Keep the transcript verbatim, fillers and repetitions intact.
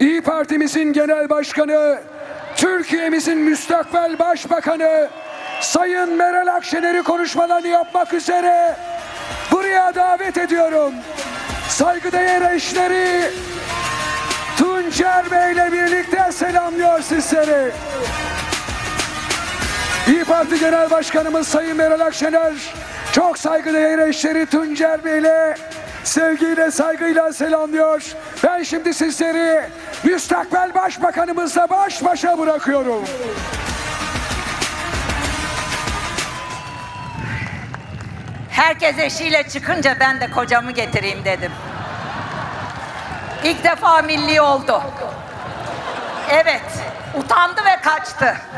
İYİ Parti'mizin Genel Başkanı, Türkiye'mizin müstakbel Başbakanı Sayın Meral Akşener'i konuşmalarını yapmak üzere buraya davet ediyorum. Saygıdeğer eşleri Tuncer Bey'le birlikte selamlıyor sizleri. İYİ Parti Genel Başkanımız Sayın Meral Akşener, çok saygıdeğer eşleri Tuncer Bey'le sevgiyle, saygıyla selamlıyor. Ben şimdi sizleri müstakbel Başbakanımızla baş başa bırakıyorum. Herkes eşiyle çıkınca ben de kocamı getireyim dedim. İlk defa milli oldu. Evet, utandı ve kaçtı.